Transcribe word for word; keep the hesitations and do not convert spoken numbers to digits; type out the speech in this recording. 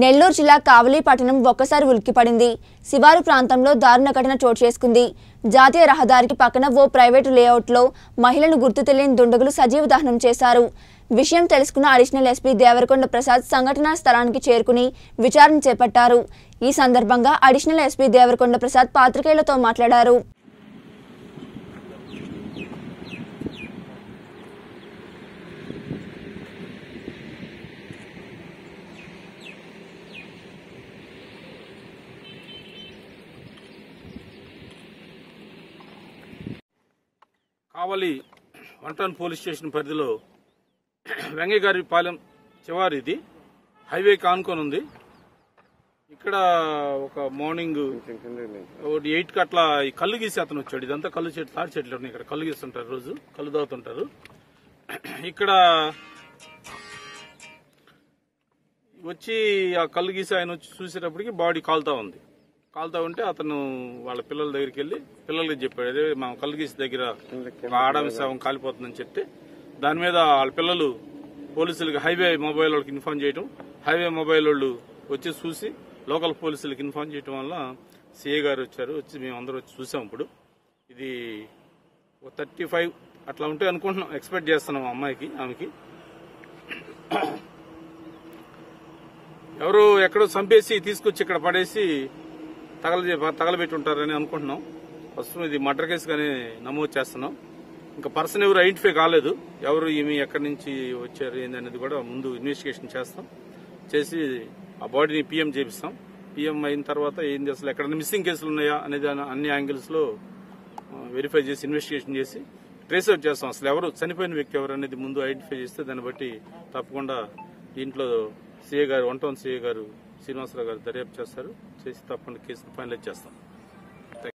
నెల్లూరు జిల్లా కావలి పట్టణం ఒక్కసారి ఉల్కిపడింది। శివారు ప్రాంతంలో దారుణ ఘటన చోటు చేసుకుంది। జాతీయ రహదారికి పక్కన ఓ ప్రైవేట్ లేఅవుట్ లో మహిళను గుర్తు తెలియని దుండగులు సజీవ దహనం చేశారు। విషయం తెలుసుకున్న అడిషనల్ ఎస్పీ దేవరకొండ ప్రసాద్ సంఘటనా స్థలానికి చేరుకుని విచారణ చేపట్టారు। ఈ సందర్భంగా అడిషనల్ ఎస్పీ దేవరకొండ ప్రసాద్ పాత్రికేయులతో మాట్లాడారు। కావలి వంటన్ పోలీస్ స్టేషన్ పరిధిలో వెంగగారిపాలెం చివారు ఇది హైవే కానుకొని ఉంది। ఇక్కడ ఒక మార్నింగ్ ఎయిట్ కట్లా ఈ కళ్ళు గీసి అతను వచ్చాడు। ఇదంతా కళ్ళు చెట్లు, తాడి చెట్లు ఉన్నాయి, ఇక్కడ కళ్ళు గీస్తుంటారు, రోజు కళ్ళు తాగుతుంటారు। ఇక్కడ వచ్చి ఆ కళ్ళు గీసి ఆయన వచ్చి చూసేటప్పటికి బాడీ కాలుతా ఉంది। కాలుతా ఉంటే అతను వాళ్ళ పిల్లల దగ్గరికి వెళ్ళి పిల్లలకి చెప్పాడు, అదే మా కల్గిసి దగ్గర ఆడామి శవం కాలిపోతుందని చెప్తే దాని మీద వాళ్ళ పిల్లలు పోలీసులకి హైవే మొబైల్ వాళ్ళకి ఇన్ఫార్మ్ చేయడం, హైవే మొబైల్ వాళ్ళు వచ్చి చూసి లోకల్ పోలీసులకి ఇన్ఫార్మ్ చేయడం వల్ల సిఐ గారు వచ్చారు, వచ్చి మేము అందరూ వచ్చి చూసాం। ఇప్పుడు ఇది థర్టీ ఫైవ్ అట్లా ఉంటే అనుకుంటున్నాం, ఎక్స్పెక్ట్ చేస్తున్నాం అమ్మాయికి, ఆమెకి ఎవరు ఎక్కడో చంపేసి తీసుకొచ్చి ఇక్కడ పడేసి తగల తగలబెట్టి ఉంటారని అనుకుంటున్నాం। ప్రస్తుతం ఇది మర్డర్ కేసుగానే నమోదు చేస్తున్నాం। ఇంకా పర్సన్ ఎవరు ఐడెంటిఫై కాలేదు, ఎవరు ఈమె ఎక్కడి నుంచి వచ్చారు ఏందనేది కూడా ముందు ఇన్వెస్టిగేషన్ చేస్తాం, చేసి ఆ బాడీని పిఎం చేపిస్తాం। పిఎం అయిన తర్వాత ఏంది, అసలు ఎక్కడైనా మిస్సింగ్ కేసులు ఉన్నాయా అనేది అన్ని యాంగిల్స్ లో వెరిఫై చేసి ఇన్వెస్టిగేషన్ చేసి ట్రేస్ అవుట్ చేస్తాం। అసలు ఎవరు చనిపోయిన వ్యక్తి ఎవరు అనేది ముందు ఐడెంటిఫై చేస్తే దాన్ని బట్టి తప్పకుండా దీంట్లో సిఐ గారు వన్ టౌన్ సిఐ గారు శ్రీనివాసరావు గారు దర్యాప్తు చేస్తారు, చేసి తప్పకుండా కేసును ఫైనలైజ్ చేస్తాం।